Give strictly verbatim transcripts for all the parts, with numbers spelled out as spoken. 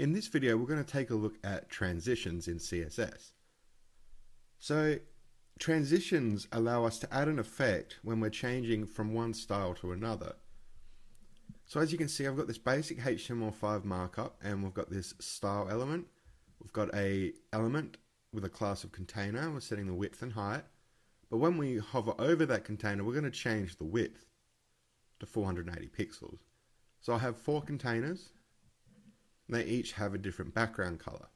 In this video, we're going to take a look at transitions in C S S. So transitions allow us to add an effect when we're changing from one style to another. So as you can see, I've got this basic H T M L five markup, and we've got this style element. We've got a element with a class of container. We're setting the width and height. But when we hover over that container, we're going to change the width to four hundred eighty pixels. So I have four containers, and they each have a different background color.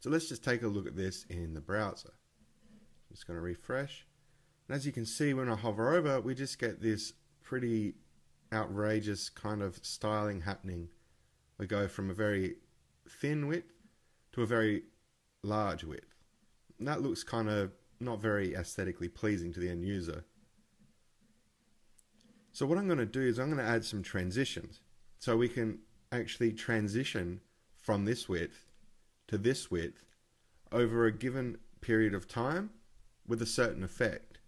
So let's just take a look at this in the browser. I'm just going to refresh. And as you can see, when I hover over, we just get this pretty outrageous kind of styling happening. We go from a very thin width to a very large width. And that looks kind of not very aesthetically pleasing to the end user. So what I'm going to do is I'm going to add some transitions so we can actually transition from this width to this width over a given period of time with a certain effect.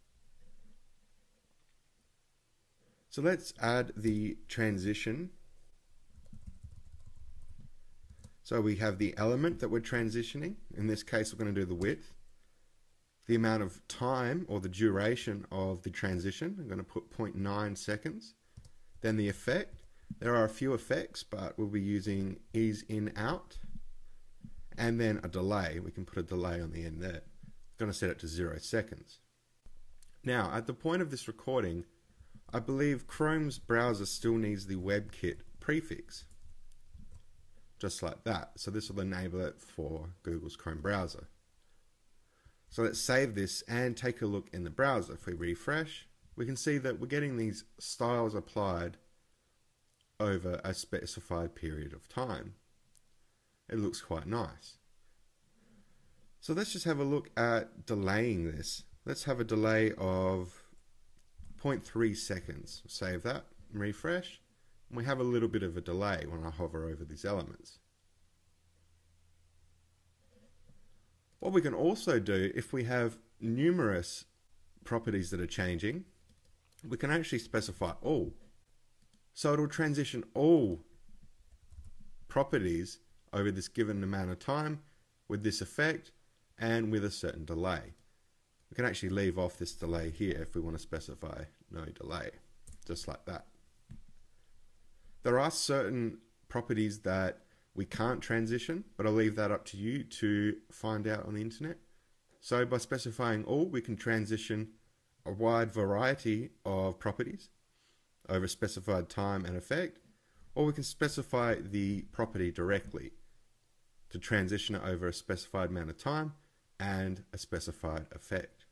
So let's add the transition. So we have the element that we're transitioning. In this case, we're going to do the width. The amount of time or the duration of the transition, I'm going to put zero point nine seconds. Then the effect. There are a few effects, but we'll be using ease in out. And then a delay. We can put a delay on the end there. I'm going to set it to zero seconds. Now, at the point of this recording, I believe Chrome's browser still needs the WebKit prefix. Just like that. So this will enable it for Google's Chrome browser. So let's save this and take a look in the browser. If we refresh, we can see that we're getting these styles applied over a specified period of time. It looks quite nice. So let's just have a look at delaying this. Let's have a delay of zero point three seconds. Save that, refresh. And we have a little bit of a delay when I hover over these elements. What we can also do, if we have numerous properties that are changing, we can actually specify all. So it'll transition all properties over this given amount of time with this effect and with a certain delay. We can actually leave off this delay here if we want to specify no delay, just like that. There are certain properties that we can't transition, but I'll leave that up to you to find out on the internet. So by specifying all, we can transition a wide variety of properties over specified time and effect, or we can specify the property directly to transition it over a specified amount of time and a specified effect.